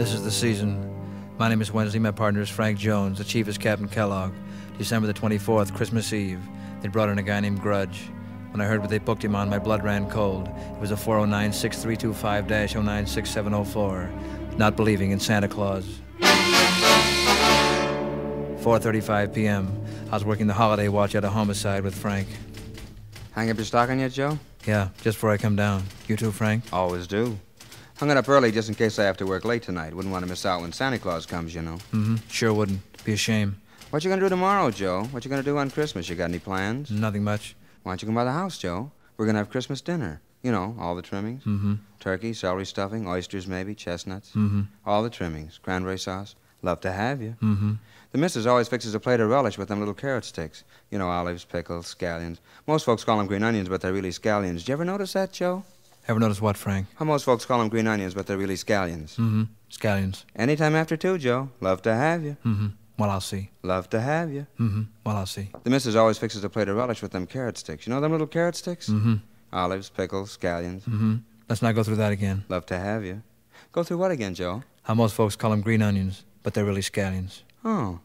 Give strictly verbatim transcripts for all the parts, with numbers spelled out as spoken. This is the season. My name is Wednesday. My partner is Frank Jones. The chief is Captain Kellogg. December the twenty-fourth, Christmas Eve, they brought in a guy named Grudge. When I heard what they booked him on, my blood ran cold. It was a four oh nine six three two five oh nine six seven oh four, not believing in Santa Claus. four thirty-five p m I was working the holiday watch at a homicide with Frank. Hang up your stocking yet, Joe? Yeah, just before I come down. You too, Frank? Always do. Hung it up early just in case I have to work late tonight. Wouldn't want to miss out when Santa Claus comes, you know. Mm-hmm. Sure wouldn't. Be a shame. What you gonna do tomorrow, Joe? What you gonna do on Christmas? You got any plans? Nothing much. Why don't you come by the house, Joe? We're gonna have Christmas dinner. You know, all the trimmings. Mm-hmm. Turkey, celery stuffing, oysters maybe, chestnuts. Mm-hmm. All the trimmings. Cranberry sauce. Love to have you. Mm-hmm. The missus always fixes a plate of relish with them little carrot sticks. You know, olives, pickles, scallions. Most folks call them green onions, but they're really scallions. Did you ever notice that, Joe? Ever notice what, Frank? How most folks call them green onions, but they're really scallions. Mm-hmm. Scallions. Anytime after two, Joe. Love to have you. Mm-hmm. Well, I'll see. Love to have you. Mm-hmm. Well, I'll see. The missus always fixes a plate of relish with them carrot sticks. You know them little carrot sticks? Mm-hmm. Olives, pickles, scallions. Mm-hmm. Let's not go through that again. Love to have you. Go through what again, Joe? How most folks call them green onions, but they're really scallions. Oh.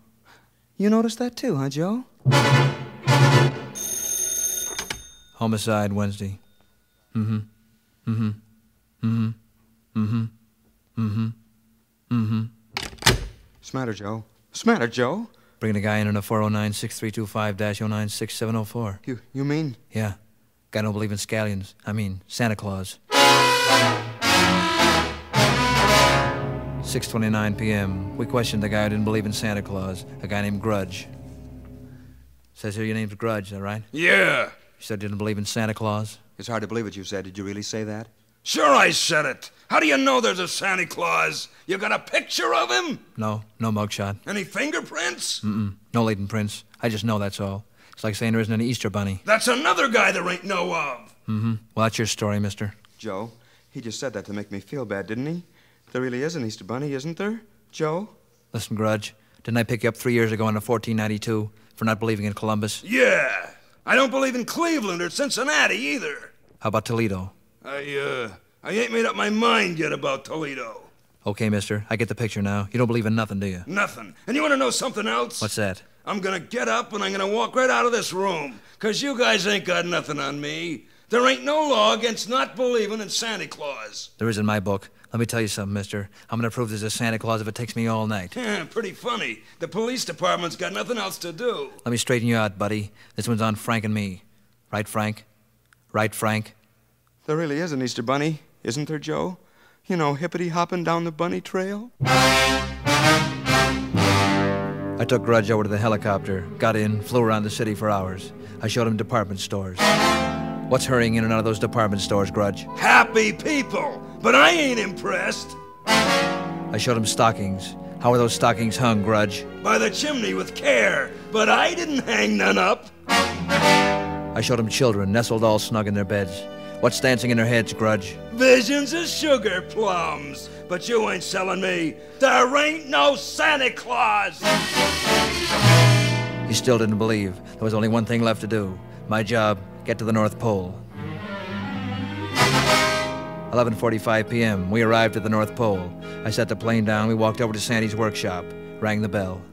You noticed that too, huh, Joe? Homicide Wednesday. Mm-hmm. Mm-hmm. Mm-hmm. Mm-hmm. Mm-hmm. Mm-hmm. What's the matter, Joe? What's the matter, Joe? Bringing a guy in on a four oh nine six three two five oh nine six seven oh four. You, you mean? Yeah. Guy don't believe in scallions. I mean, Santa Claus. six twenty-nine p m We questioned the guy who didn't believe in Santa Claus, a guy named Grudge. Says here your name's Grudge, is that right? Yeah. You said you didn't believe in Santa Claus? It's hard to believe what you said. Did you really say that? Sure I said it. How do you know there's a Santa Claus? You got a picture of him? No, no mugshot. Any fingerprints? Mm-mm, no latent prints. I just know, that's all. It's like saying there isn't an Easter bunny. That's another guy there ain't no of. Mm-hmm. Well, that's your story, mister. Joe, he just said that to make me feel bad, didn't he? There really is an Easter bunny, isn't there, Joe? Listen, Grudge, didn't I pick you up three years ago in fourteen ninety-two for not believing in Columbus? Yeah. I don't believe in Cleveland or Cincinnati either. How about Toledo? I, uh, I ain't made up my mind yet about Toledo. Okay, mister, I get the picture now. You don't believe in nothing, do you? Nothing. And you want to know something else? What's that? I'm gonna get up and I'm gonna walk right out of this room, because you guys ain't got nothing on me. There ain't no law against not believing in Santa Claus. There is in my book. Let me tell you something, mister. I'm gonna prove there's a Santa Claus if it takes me all night. Yeah, pretty funny. The police department's got nothing else to do. Let me straighten you out, buddy. This one's on Frank and me. Right, Frank? Right, Frank? There really is an Easter bunny, isn't there, Joe? You know, hippity-hopping down the bunny trail. I took Grudge over to the helicopter, got in, flew around the city for hours. I showed him department stores. What's hurrying in and out of those department stores, Grudge? Happy people, but I ain't impressed. I showed him stockings. How are those stockings hung, Grudge? By the chimney with care, but I didn't hang none up. I showed him children nestled all snug in their beds. What's dancing in their heads, Grudge? Visions of sugar plums, but you ain't selling me. There ain't no Santa Claus. He still didn't believe. There was only one thing left to do. My job. Get to the North Pole. eleven forty-five p m We arrived at the North Pole. I set the plane down. We walked over to Sandy's workshop. Rang the bell.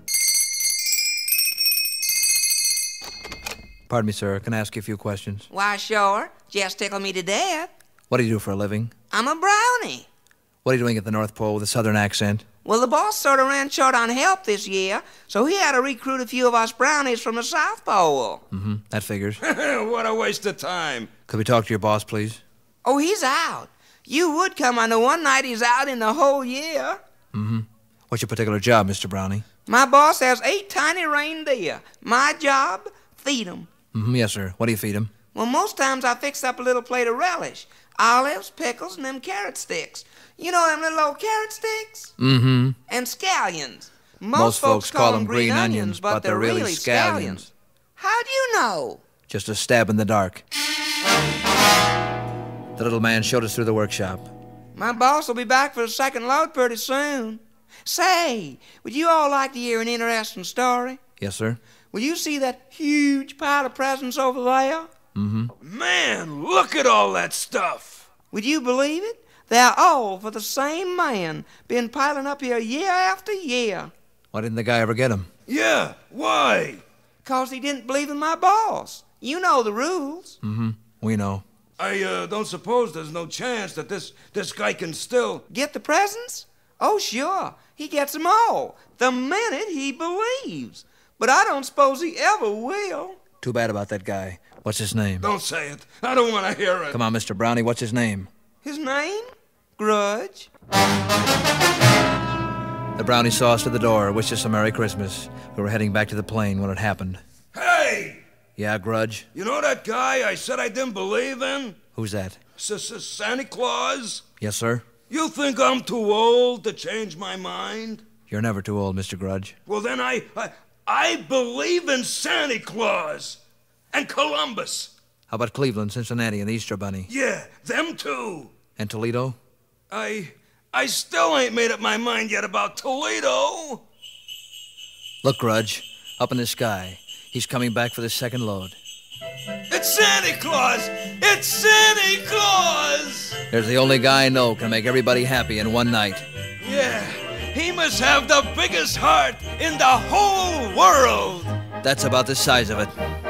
Pardon me, sir. Can I ask you a few questions? Why, sure. Just tickle me to death. What do you do for a living? I'm a brownie. What are you doing at the North Pole with a southern accent? Well, the boss sort of ran short on help this year, so he had to recruit a few of us brownies from the South Pole. Mm-hmm. That figures. What a waste of time. Could we talk to your boss, please? Oh, he's out. You would come on the one night he's out in the whole year. Mm-hmm. What's your particular job, Mister Brownie? My boss has eight tiny reindeer. My job? Feed them. Mm-hmm. Yes, sir. What do you feed them? Well, most times I fix up a little plate of relish. Olives, pickles, and them carrot sticks. You know them little old carrot sticks? Mm-hmm. And scallions. Most, Most folks call, call them green onions, onions but, but they're, they're really scallions. scallions. How do you know? Just a stab in the dark. The little man showed us through the workshop. My boss will be back for the second load pretty soon. Say, would you all like to hear an interesting story? Yes, sir. Will you see that huge pile of presents over there? Mm-hmm. Man, look at all that stuff. Would you believe it? They are all for the same man. Been piling up here year after year. Why didn't the guy ever get him? Yeah, why? Because he didn't believe in my boss. You know the rules. Mm-hmm, we know. I uh, don't suppose there's no chance that this, this guy can still... Get the presents? Oh, sure. He gets them all the minute he believes. But I don't suppose he ever will. Too bad about that guy. What's his name? Don't say it. I don't want to hear it. Come on, Mister Brownie, what's his name? His name? Grudge. The Brownie saw us to the door, wished us a Merry Christmas. We were heading back to the plane when it happened. Hey! Yeah, Grudge? You know that guy I said I didn't believe in? Who's that? S-S-Santa Claus? Yes, sir. You think I'm too old to change my mind? You're never too old, Mister Grudge. Well, then I... I, I believe in Santa Claus. And Columbus. How about Cleveland, Cincinnati, and the Easter Bunny? Yeah, them too. And Toledo? I... I still ain't made up my mind yet about Toledo. Look, Grudge, up in the sky. He's coming back for the second load. It's Santa Claus! It's Santa Claus! There's the only guy I know can make everybody happy in one night. Yeah, he must have the biggest heart in the whole world. That's about the size of it.